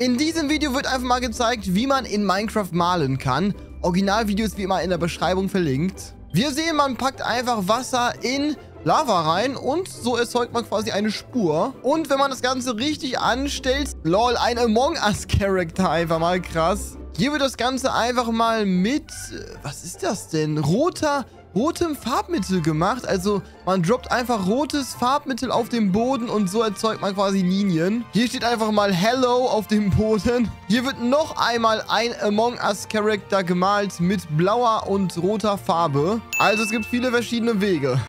In diesem Video wird einfach mal gezeigt, wie man in Minecraft malen kann. Originalvideos wie immer in der Beschreibung verlinkt. Wir sehen, man packt einfach Wasser in Lava rein und so erzeugt man quasi eine Spur. Und wenn man das Ganze richtig anstellt, lol, ein Among Us Charakter einfach mal krass. Hier wird das Ganze einfach mal mit, was ist das denn? Rotem Farbmittel gemacht. Also man droppt einfach rotes Farbmittel auf den Boden und so erzeugt man quasi Linien. Hier steht einfach mal Hello auf dem Boden. Hier wird noch einmal ein Among Us Charakter gemalt mit blauer und roter Farbe. Also es gibt viele verschiedene Wege.